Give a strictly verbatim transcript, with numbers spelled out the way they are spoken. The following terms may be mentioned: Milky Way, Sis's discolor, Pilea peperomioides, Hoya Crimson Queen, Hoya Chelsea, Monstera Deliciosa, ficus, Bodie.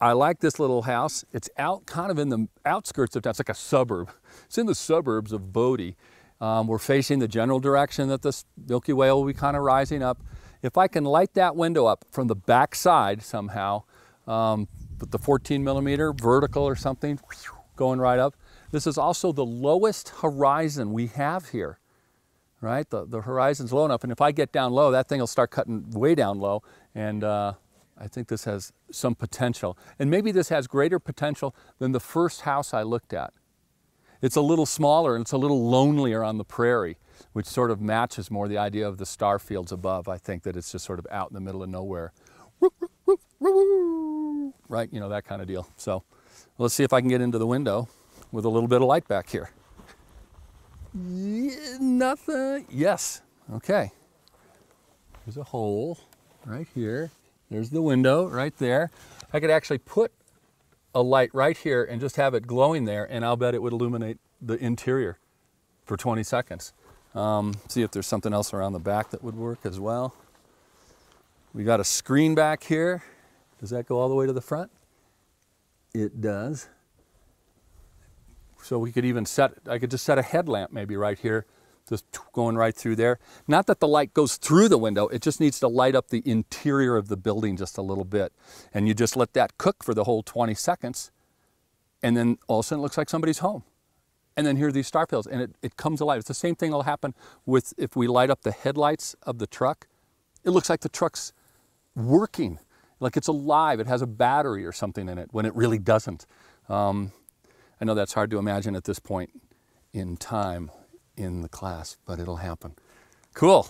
I like this little house. It's out kind of in the outskirts of town. It's like a suburb. It's in the suburbs of Bodie. Um, we're facing the general direction that this Milky Way will be kind of rising up. If I can light that window up from the back side somehow, um, with the fourteen millimeter vertical or something going right up. This is also the lowest horizon we have here, right? The, the horizon's low enough, and if I get down low, that thing will start cutting way down low, and uh, I think this has some potential. And maybe this has greater potential than the first house I looked at. It's a little smaller and it's a little lonelier on the prairie, which sort of matches more the idea of the star fields above. I think that it's just sort of out in the middle of nowhere. Right, you know, that kind of deal. So let's see if I can get into the window with a little bit of light back here. Yeah, nothing, yes, okay. There's a hole right here. There's the window right there. I could actually put a light right here and just have it glowing there, and I'll bet it would illuminate the interior for twenty seconds. Um, see if there's something else around the back that would work as well. We got a screen back here. Does that go all the way to the front? It does. So we could even set, I could just set a headlamp maybe right here, just going right through there. Not that the light goes through the window, it just needs to light up the interior of the building just a little bit. And you just let that cook for the whole twenty seconds, and then all of a sudden it looks like somebody's home. And then here are these star fields, and it, it comes alive. It's the same thing that'll happen with if we light up the headlights of the truck. It looks like the truck's working, like it's alive. It has a battery or something in it when it really doesn't. Um, I know that's hard to imagine at this point in time in the class, but it'll happen. Cool.